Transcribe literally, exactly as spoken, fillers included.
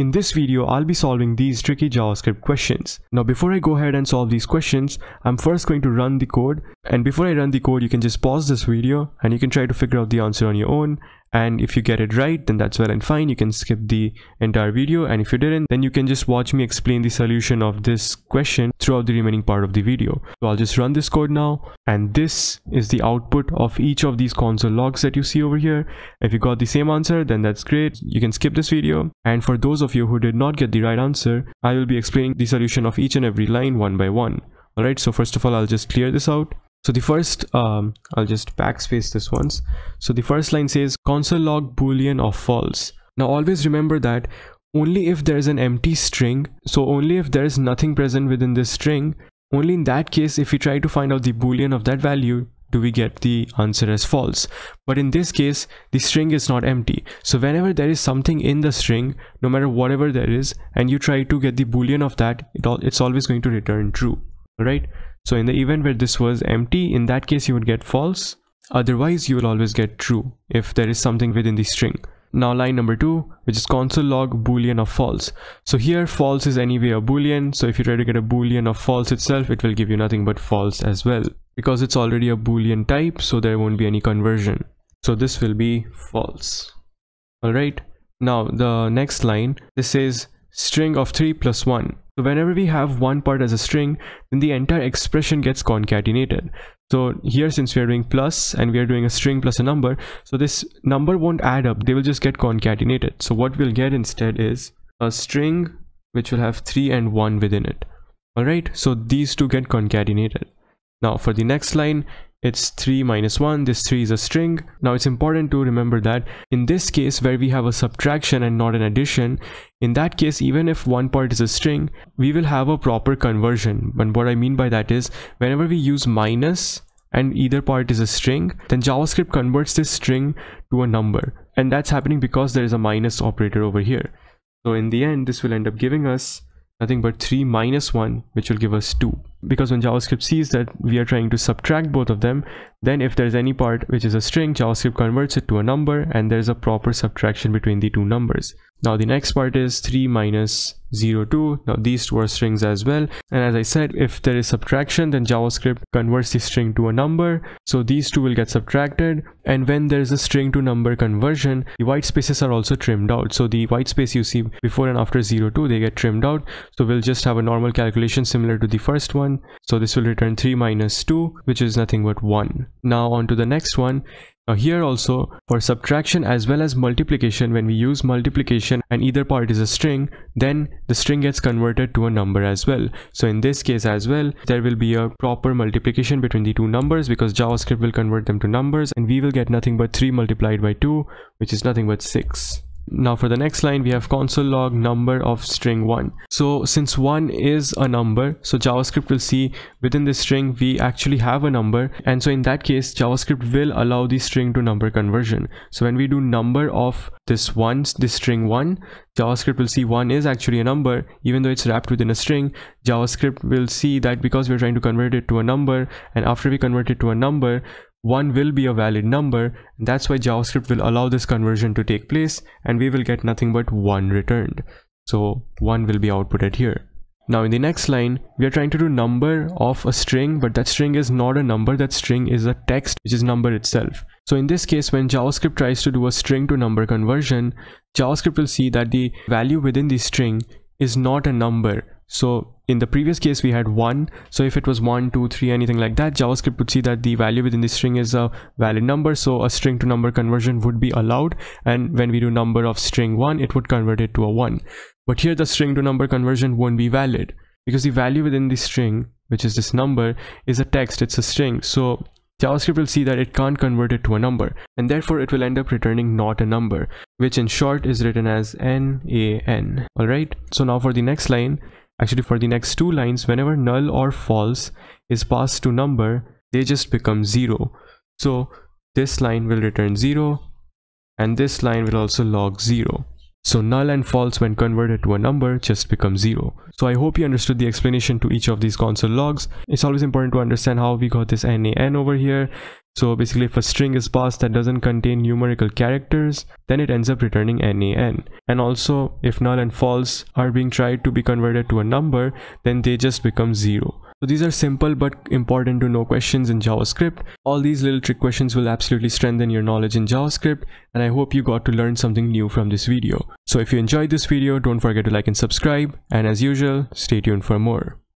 In this video, I'll be solving these tricky JavaScript questions. Now, before I go ahead and solve these questions, I'm first going to run the code. And before I run the code, you can just pause this video and you can try to figure out the answer on your own. And if you get it right, then that's well and fine. You can skip the entire video. And if you didn't, then you can just watch me explain the solution of this question throughout the remaining part of the video. So I'll just run this code now. And this is the output of each of these console logs that you see over here. If you got the same answer, then that's great. You can skip this video. And for those of you who did not get the right answer, I will be explaining the solution of each and every line one by one. All right, so first of all, I'll just clear this out. So the first um I'll just backspace this once. So the first line says console log boolean of false. Now always remember that only if there is an empty string, so only if there is nothing present within this string, only in that case if we try to find out the boolean of that value do we get the answer as false. But in this case, the string is not empty, so whenever there is something in the string, no matter whatever there is, and you try to get the boolean of that, it all it's always going to return true. All right, so in the event where this was empty, in that case you would get false, otherwise you will always get true if there is something within the string. Now line number two, which is console log boolean of false. So here false is anyway a boolean, so if you try to get a boolean of false itself, it will give you nothing but false as well, because it's already a boolean type, so there won't be any conversion. So this will be false. All right, now the next line, this says string of three plus one. So whenever we have one part as a string, then the entire expression gets concatenated. So here, since we are doing plus and we are doing a string plus a number, so this number won't add up, they will just get concatenated. So what we'll get instead is a string which will have three and one within it. All right, so these two get concatenated. Now for the next line, it's three minus one. This three is a string. Now it's important to remember that in this case where we have a subtraction and not an addition, in that case even if one part is a string, we will have a proper conversion. And what I mean by that is whenever we use minus and either part is a string, then JavaScript converts this string to a number, and that's happening because there is a minus operator over here. So in the end, this will end up giving us nothing but three minus one, which will give us two, because when JavaScript sees that we are trying to subtract both of them, then if there's any part which is a string, JavaScript converts it to a number, and there's a proper subtraction between the two numbers. Now the next part is three minus zero two. Now these two are strings as well, and as I said, if there is subtraction, then JavaScript converts the string to a number, so these two will get subtracted. And when there is a string to number conversion, the white spaces are also trimmed out, so the white space you see before and after zero two, they get trimmed out. So we'll just have a normal calculation similar to the first one. So this will return three minus two, which is nothing but one. Now on to the next one. Now here also, for subtraction as well as multiplication, when we use multiplication and either part is a string, then the string gets converted to a number as well. So in this case as well, there will be a proper multiplication between the two numbers, because JavaScript will convert them to numbers, and we will get nothing but three multiplied by two, which is nothing but six. Now for the next line, we have console log number of string one. So since one is a number, so JavaScript will see within this string we actually have a number, and so in that case JavaScript will allow the string to number conversion. So when we do number of this one, this string one, JavaScript will see one is actually a number, even though it's wrapped within a string. JavaScript will see that because we're trying to convert it to a number, and after we convert it to a number, one will be a valid number, and that's why JavaScript will allow this conversion to take place, and we will get nothing but one returned. So one will be outputted here. Now in the next line, we are trying to do number of a string, but that string is not a number, that string is a text, which is number itself. So in this case, when JavaScript tries to do a string to number conversion, JavaScript will see that the value within the string is not a number. So in the previous case we had one, so if it was one, two, three, anything like that, JavaScript would see that the value within the string is a valid number, so a string to number conversion would be allowed, and when we do number of string one, it would convert it to a one. But here the string to number conversion won't be valid, because the value within the string, which is this number, is a text, it's a string, so JavaScript will see that it can't convert it to a number, and therefore it will end up returning not a number, which in short is written as N A N. All right, so now for the next line, actually for the next two lines, whenever null or false is passed to number, they just become zero. So this line will return zero, and this line will also log zero. So null and false when converted to a number just become zero. So I hope you understood the explanation to each of these console logs. It's always important to understand how we got this NaN over here. So basically, if a string is passed that doesn't contain numerical characters, then it ends up returning NaN. And also, if null and false are being tried to be converted to a number, then they just become zero. So these are simple but important to know questions in JavaScript. All these little trick questions will absolutely strengthen your knowledge in JavaScript, and I hope you got to learn something new from this video. So if you enjoyed this video, don't forget to like and subscribe, and as usual, stay tuned for more.